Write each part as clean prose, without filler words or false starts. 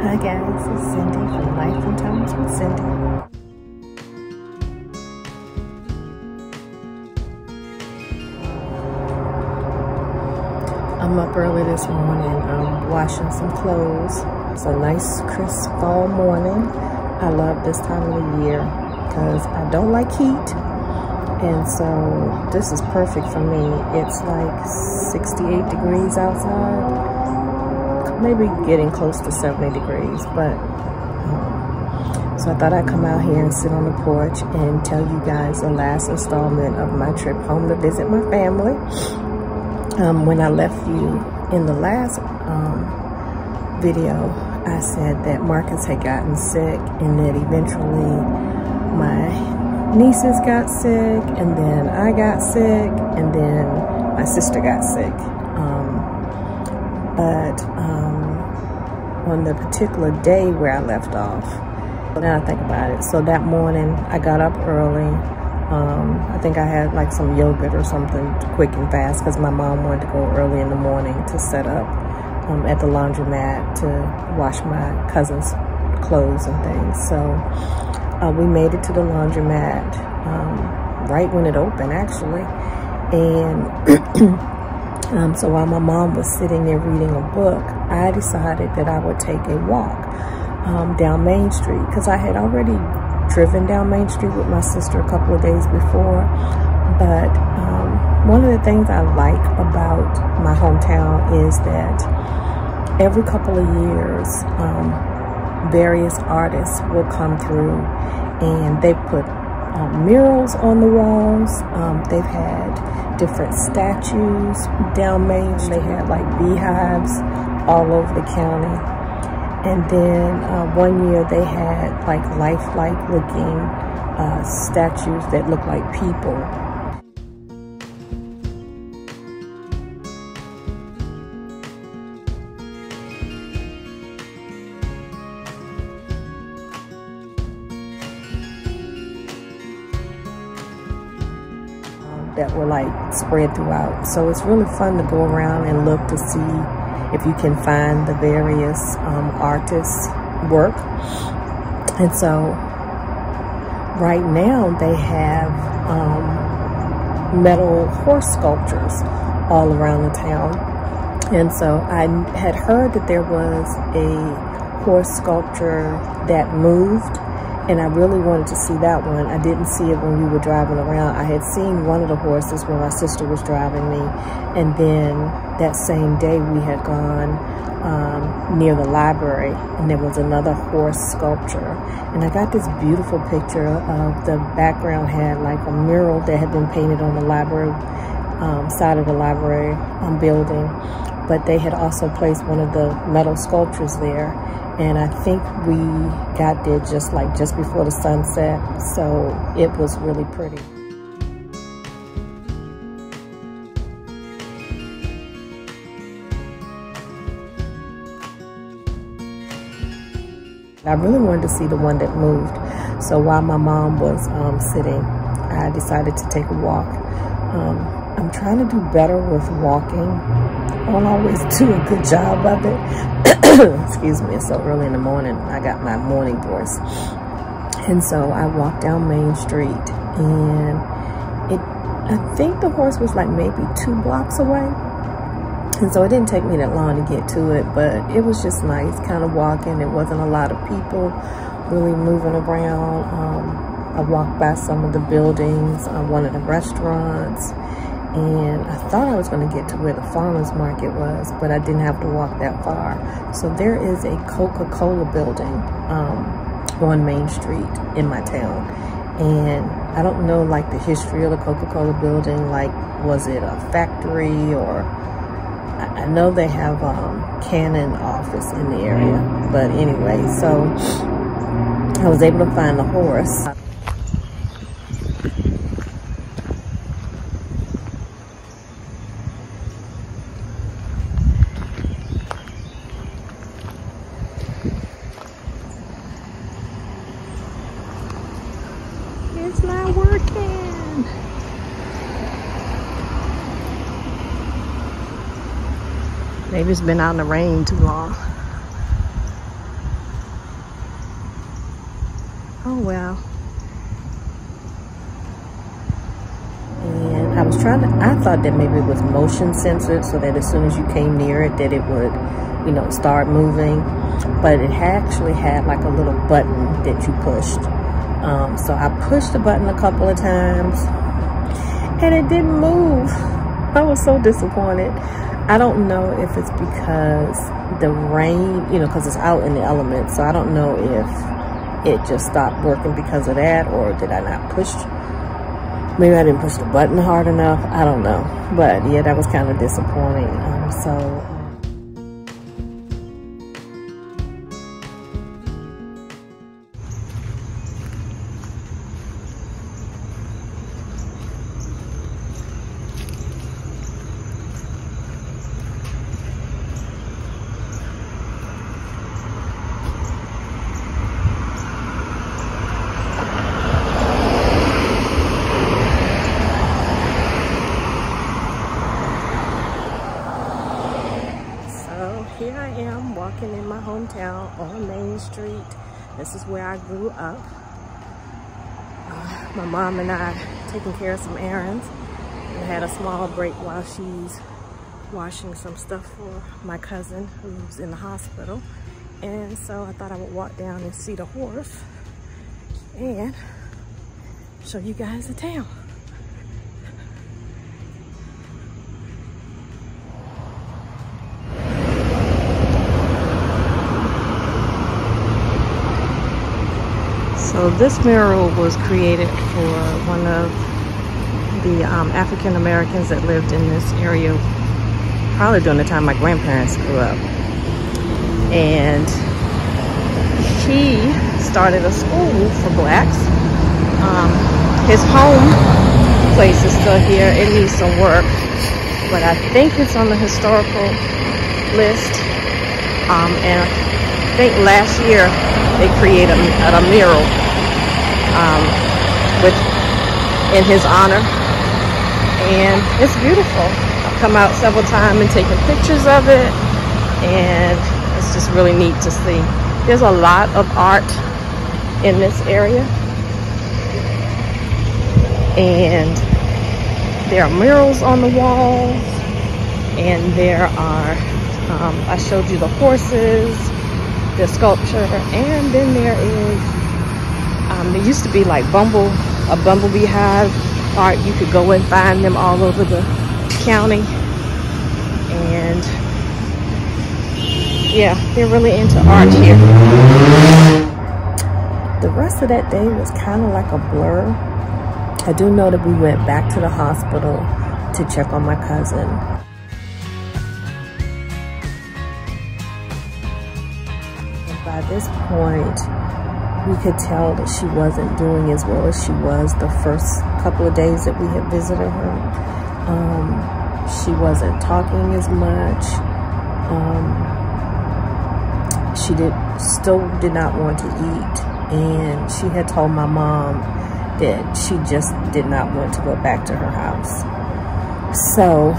Hi guys, it's Cyndi from Life and Times with Cyndi. I'm up early this morning, I'm washing some clothes. It's a nice crisp fall morning. I love this time of the year because I don't like heat. And so this is perfect for me. It's like 68 degrees outside. Maybe getting close to 70 degrees, but so I thought I'd come out here and sit on the porch and tell you guys the last installment of my trip home to visit my family. When I left you in the last video, I said that Marcus had gotten sick and that eventually my nieces got sick, and then I got sick, and then my sister got sick. On the particular day where I left off, now I think about it, so that morning I got up early. I think I had like some yogurt or something quick and fast because my mom wanted to go early in the morning to set up at the laundromat to wash my cousin's clothes and things. So we made it to the laundromat right when it opened, actually, and so while my mom was sitting there reading a book, I decided that I would take a walk down Main Street, because I had already driven down Main Street with my sister a couple of days before. But one of the things I like about my hometown is that every couple of years, various artists will come through and they put murals on the walls. They've had different statues down Main. They had like beehives all over the county. And then one year they had like lifelike looking statues that look like people. That were like spread throughout. So it's really fun to go around and look to see if you can find the various artists' work. And so right now they have metal horse sculptures all around the town. And so I had heard that there was a horse sculpture that moved, and I really wanted to see that one. I didn't see it when we were driving around. I had seen one of the horses when my sister was driving me. And then that same day we had gone near the library, and there was another horse sculpture. And I got this beautiful picture of the background had like a mural that had been painted on the library, side of the library building. But they had also placed one of the metal sculptures there. And I think we got there just before the sunset, so it was really pretty. I really wanted to see the one that moved, so while my mom was sitting, I decided to take a walk. I'm trying to do better with walking. I don't always do a good job of it. Excuse me, it's so early in the morning. I got my morning voice. And so I walked down Main Street, and I think the horse was like maybe 2 blocks away. And so it didn't take me that long to get to it, but it was just nice kind of walking. There wasn't a lot of people really moving around. I walked by some of the buildings, one of the restaurants. And I thought I was going to get to where the farmer's market was, but I didn't have to walk that far. So there is a Coca-Cola building on Main Street in my town. And I don't know like the history of the Coca-Cola building, like was it a factory, or I know they have a Canon office in the area. But anyway, so I was able to find the horse. It's not working. Maybe it's been out in the rain too long. Oh well. And I was trying to, I thought that maybe it was motion censored so that as soon as you came near it that it would, you know, start moving. But it actually had like a little button that you pushed. So I pushed the button a couple of times and it didn't move. I was so disappointed. I don't know if it's because the rain, you know, because it's out in the elements. So I don't know if it just stopped working because of that, or did I not push? Maybe I didn't push the button hard enough. I don't know. But yeah, that was kind of disappointing. So. In my hometown on Main Street. This is where I grew up. My mom and I taking care of some errands. We had a small break while she's washing some stuff for my cousin who's in the hospital. And so I thought I would walk down and see the horse and show you guys the town. So this mural was created for one of the African Americans that lived in this area probably during the time my grandparents grew up. And he started a school for blacks. His home place is still here. It needs some work, but I think it's on the historical list. And I think last year they created a mural in his honor, and it's beautiful. I've come out several times and taken pictures of it, and it's just really neat to see. There's a lot of art in this area, and there are murals on the walls, and there are I showed you the horses, the sculpture, and then there is there used to be like a bumblebee hive art. You could go and find them all over the county. And yeah, they're really into art here. The rest of that day was kind of like a blur. I do know that we went back to the hospital to check on my cousin. And by this point, we could tell that she wasn't doing as well as she was the first couple of days that we had visited her. She wasn't talking as much. She still did not want to eat. And she had told my mom that she just did not want to go back to her house. So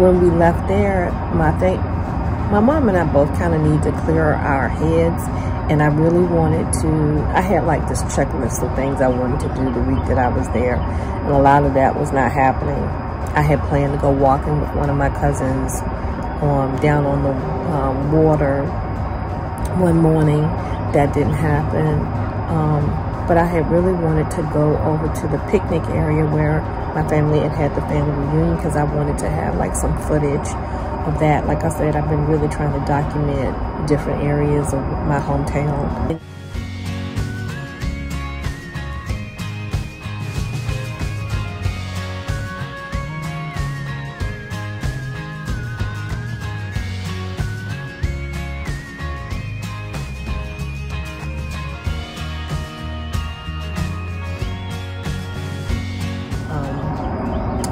when we left there, my mom and I both kind of need to clear our heads. And I really wanted to, I had like this checklist of things I wanted to do the week that I was there. And a lot of that was not happening. I had planned to go walking with one of my cousins down on the water one morning. That didn't happen. But I had really wanted to go over to the picnic area where my family had the family reunion, because I wanted to have like some footage of that. Like I said, I've been really trying to document different areas of my hometown.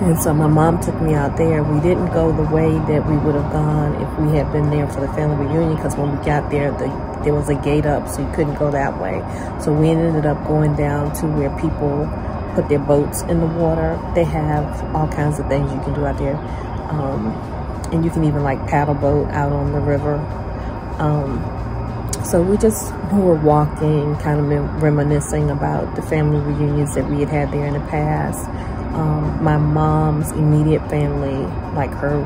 And so my mom took me out there. We didn't go the way that we would have gone if we had been there for the family reunion, because when we got there, there was a gate up, so you couldn't go that way. So we ended up going down to where people put their boats in the water. They have all kinds of things you can do out there. And you can even like paddle boat out on the river. So we just were walking, kind of reminiscing about the family reunions that we had had there in the past. My mom's immediate family, like her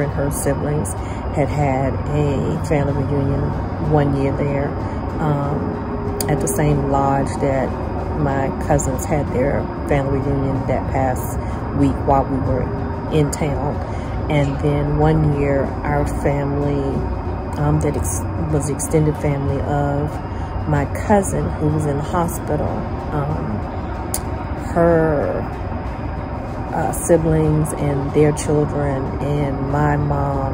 and her siblings, had had a family reunion one year there at the same lodge that my cousins had their family reunion that past week while we were in town. And then one year, our family, that was the extended family of my cousin who was in the hospital, her siblings and their children, and my mom,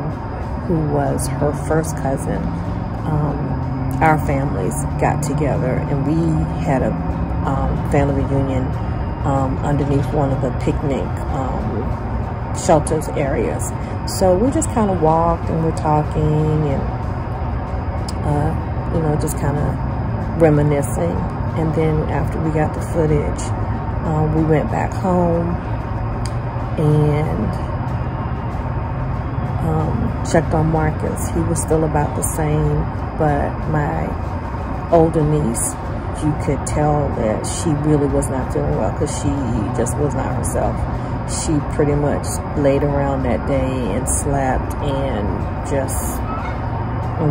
who was her first cousin, our families got together, and we had a family reunion underneath one of the picnic shelters areas. So we just kind of walked and we're talking and you know, just kind of reminiscing. And then after we got the footage, we went back home and checked on Marcus. He was still about the same, but my older niece, you could tell that she really was not feeling well because she just was not herself. She pretty much laid around that day and slept and just,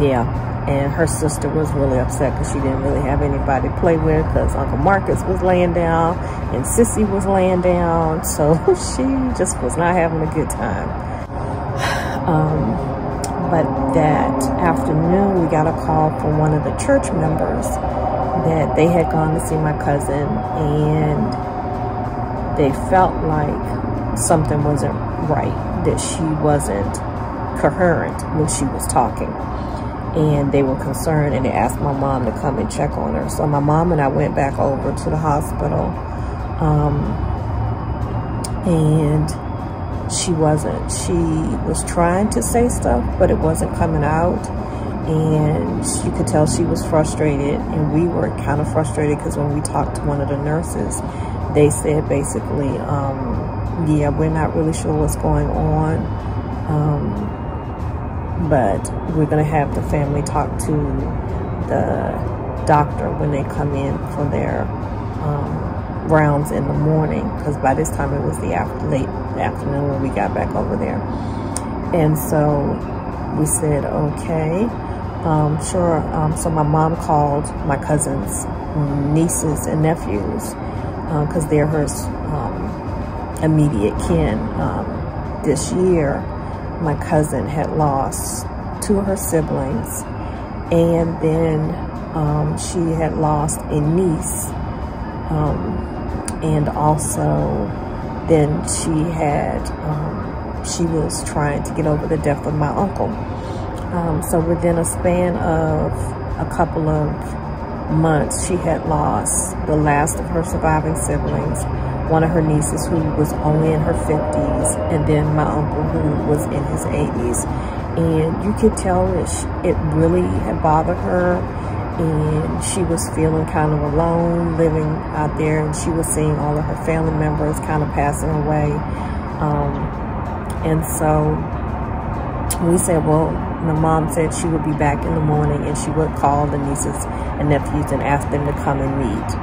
yeah. And her sister was really upset because she didn't really have anybody to play with because Uncle Marcus was laying down and Sissy was laying down. So she just was not having a good time. But that afternoon, we got a call from one of the church members that they had gone to see my cousin and they felt like something wasn't right, that she wasn't coherent when she was talking. And they were concerned, and they asked my mom to come and check on her. So my mom and I went back over to the hospital, and she wasn't. She was trying to say stuff, but it wasn't coming out. And you could tell she was frustrated, and we were kind of frustrated because when we talked to one of the nurses, they said basically, yeah, we're not really sure what's going on, but we're going to have the family talk to the doctor when they come in for their rounds in the morning, because by this time it was the late afternoon when we got back over there. And so we said, okay, sure. So my mom called my cousins, nieces and nephews, because they're her immediate kin. This year, my cousin had lost two of her siblings, and then she had lost a niece, and also then she had, she was trying to get over the death of my uncle. So within a span of a couple of months, she had lost the last of her surviving siblings, one of her nieces who was only in her 50s, and then my uncle who was in his 80s. And you could tell it really had bothered her, and she was feeling kind of alone living out there, and she was seeing all of her family members kind of passing away. And so we said, well, my mom said she would be back in the morning and she would call the nieces and nephews and ask them to come and meet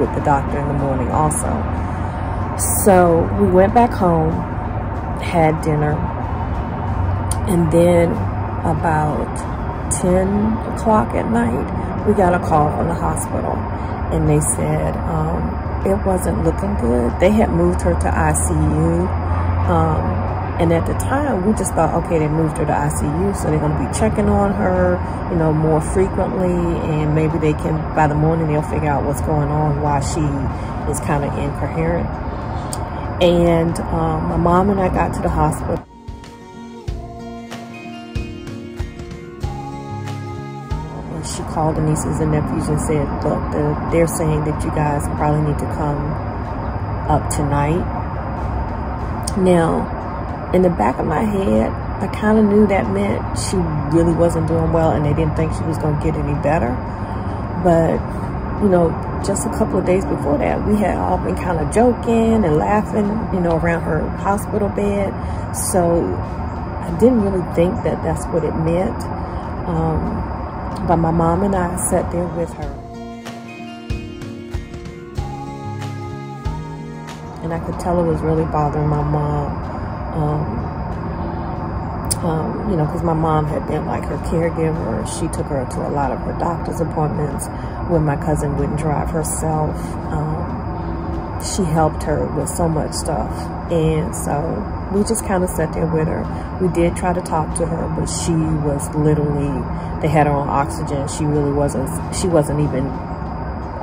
with the doctor in the morning also. So we went back home, had dinner, and then about 10 o'clock at night, we got a call from the hospital, and they said it wasn't looking good. They had moved her to ICU. And at the time, we just thought, okay, they moved her to ICU, so they're going to be checking on her, you know, more frequently, and maybe they can, by the morning, they'll figure out what's going on, why she is kind of incoherent. And my mom and I got to the hospital. And she called the nieces and nephews and said, look, they're saying that you guys probably need to come up tonight. Now, in the back of my head, I kind of knew that meant she really wasn't doing well and they didn't think she was going to get any better. But, you know, just a couple of days before that, we had all been kind of joking and laughing, you know, around her hospital bed. So I didn't really think that that's what it meant. But my mom and I sat there with her. And I could tell it was really bothering my mom. You know, because my mom had been like her caregiver. She took her to a lot of her doctor's appointments when my cousin wouldn't drive herself. She helped her with so much stuff. And so we just kind of sat there with her. We did try to talk to her, but she was literally, they had her on oxygen. She really wasn't, she wasn't even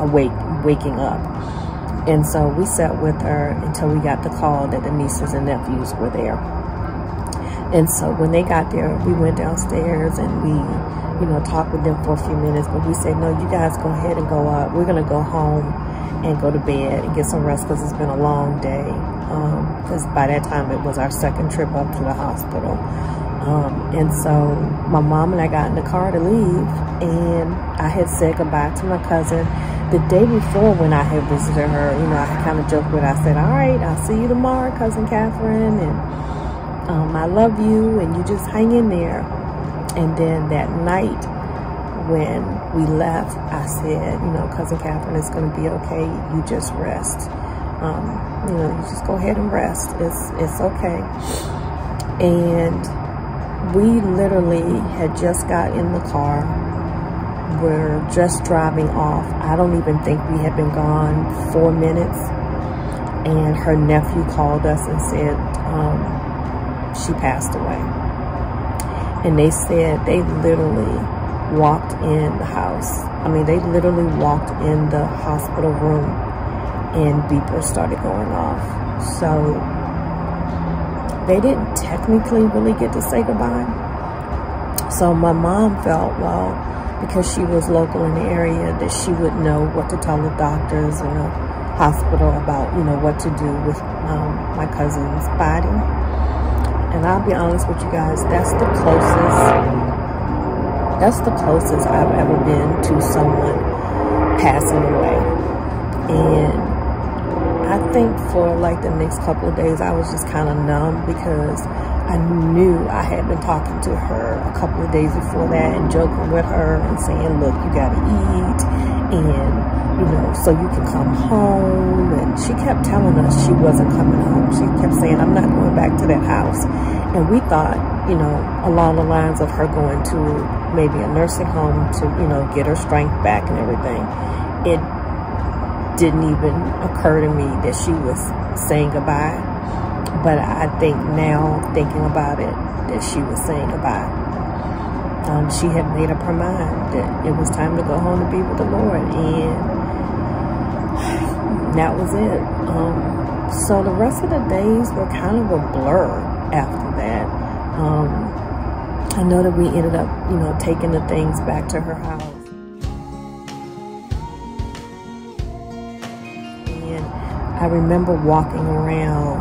awake, waking up. And so we sat with her until we got the call that the nieces and nephews were there. And so when they got there, we went downstairs and we, you know, talked with them for a few minutes. But we said, no, you guys go ahead and go up. We're going to go home and go to bed and get some rest because it's been a long day. Because by that time, it was our second trip up to the hospital. And so my mom and I got in the car to leave. And I had said goodbye to my cousin. The day before when I had visited her, you know, I kind of joked with her. I said, all right, I'll see you tomorrow, Cousin Catherine. And I love you, and you just hang in there. And then that night when we left, I said, you know, Cousin Catherine, it's going to be okay. You just rest. You know, you just go ahead and rest. It's okay. And we literally had just got in the car. We're just driving off. I don't even think we had been gone 4 minutes. And her nephew called us and said, she passed away. And they said they literally walked in the house. I mean, they literally walked in the hospital room and beepers started going off. So they didn't technically really get to say goodbye. So my mom felt, well, because she was local in the area, that she would know what to tell the doctors and the hospital about, you know, what to do with my cousin's body. And I'll be honest with you guys, that's the closest I've ever been to someone passing away. And I think for like the next couple of days, I was just kind of numb because I knew I had been talking to her a couple of days before that and joking with her and saying, look, you gotta eat, and you know, so you can come home. And she kept telling us she wasn't coming home. She kept saying, I'm not going back to that house. And we thought, you know, along the lines of her going to maybe a nursing home to, you know, get her strength back and everything. It didn't even occur to me that she was saying goodbye. But I think now, thinking about it, that she was saying goodbye. She had made up her mind that it was time to go home to be with the Lord. And that was it. So the rest of the days were kind of a blur after that. I know that we ended up, you know, taking the things back to her house. And I remember walking around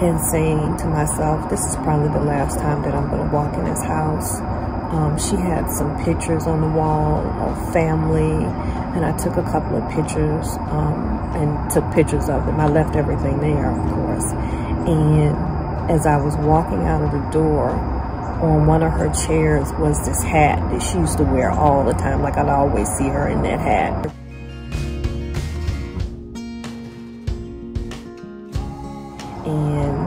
and saying to myself, this is probably the last time that I'm going to walk in this house. She had some pictures on the wall of family, and I took a couple of pictures and took pictures of them. I left everything there, of course. And as I was walking out of the door, on one of her chairs was this hat that she used to wear all the time. Like, I'd always see her in that hat. And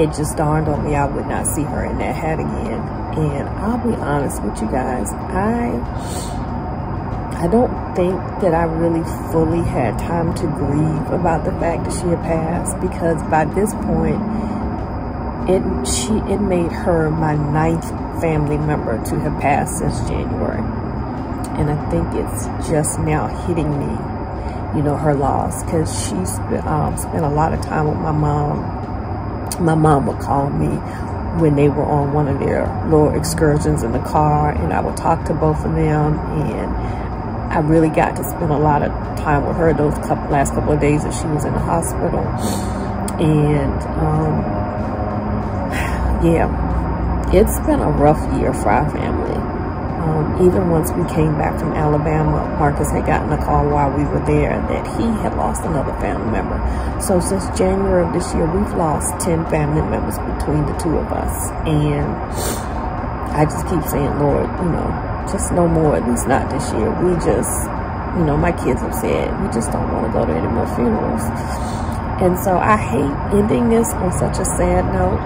it just dawned on me I would not see her in that hat again. And I'll be honest with you guys, I don't think that I really fully had time to grieve about the fact that she had passed, because by this point, it made her my 9th family member to have passed since January. And I think it's just now hitting me, you know, her loss, because she spent a lot of time with my mom. My mom would call me when they were on one of their little excursions in the car, and I would talk to both of them, and I really got to spend a lot of time with her those last couple of days that she was in the hospital. And yeah, it's been a rough year for our family. Even once we came back from Alabama, Marcus had gotten a call while we were there that he had lost another family member. So since January of this year, we've lost 10 family members between the two of us. And I just keep saying, Lord, you know, just no more, at least not this year. We just, you know, my kids have said, we just don't want to go to any more funerals. And so I hate ending this on such a sad note.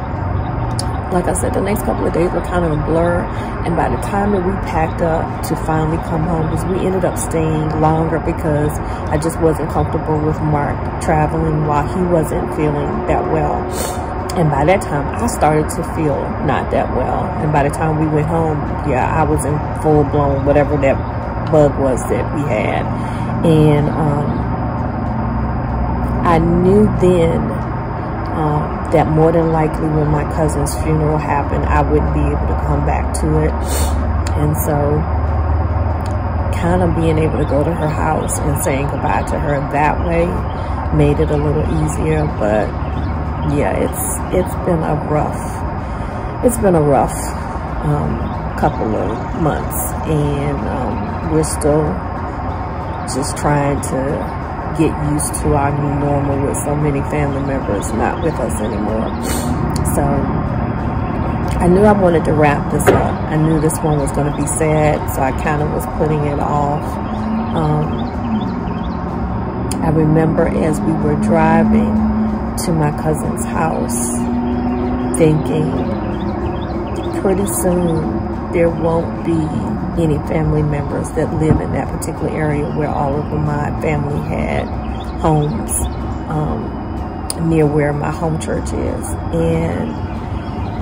Like I said, the next couple of days were kind of a blur. And by the time that we packed up to finally come home, because we ended up staying longer because I just wasn't comfortable with Mark traveling while he wasn't feeling that well. And by that time, I started to feel not that well. And by the time we went home, yeah, I was in full blown whatever that bug was that we had. And I knew then that more than likely when my cousin's funeral happened, I wouldn't be able to come back to it. And so kind of being able to go to her house and saying goodbye to her that way made it a little easier. But yeah, it's been a rough couple of months, and we're still just trying to get used to our new normal with so many family members not with us anymore. So I knew I wanted to wrap this up. I knew this one was going to be sad, so I kind of was putting it off. I remember as we were driving to my cousin's house thinking pretty soon there won't be any family members that live in that particular area where all of my family had homes, near where my home church is. And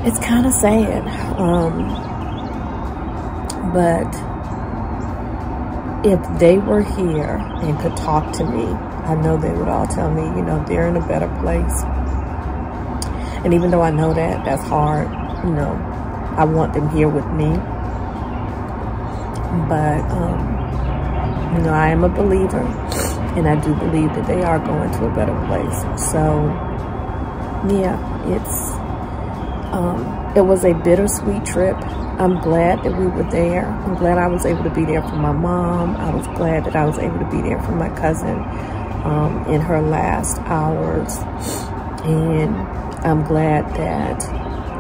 it's kind of sad, but if they were here and could talk to me, I know they would all tell me, you know, they're in a better place. And even though I know that that's hard, you know, I want them here with me. But, you know, I am a believer, and I do believe that they are going to a better place. So, yeah, it was a bittersweet trip. I'm glad that we were there. I'm glad I was able to be there for my mom. I was glad that I was able to be there for my cousin in her last hours. And I'm glad that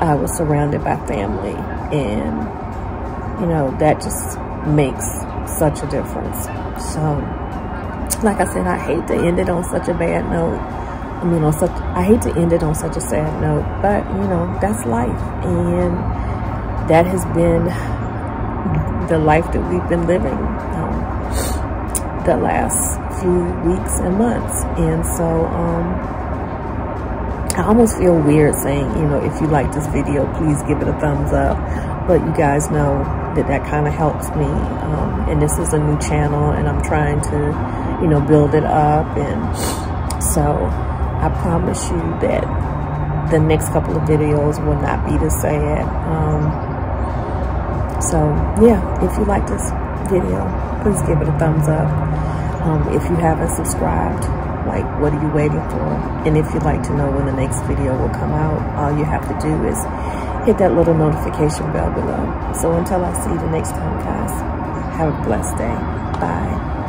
I was surrounded by family. And, you know, that just makes such a difference. So like I said, I hate to end it on such a bad note. I hate to end it on such a sad note, but you know, that's life, and that has been the life that we've been living the last few weeks and months. And so I almost feel weird saying, you know, if you like this video, please give it a thumbs up. But you guys know that kind of helps me, and this is a new channel, and I'm trying to, you know, build it up. And so I promise you that the next couple of videos will not be the sad. So yeah, if you like this video, please give it a thumbs up. If you haven't subscribed, like, what are you waiting for? And if you'd like to know when the next video will come out, all you have to do is hit that little notification bell below. So until I see you the next time, guys, have a blessed day. Bye.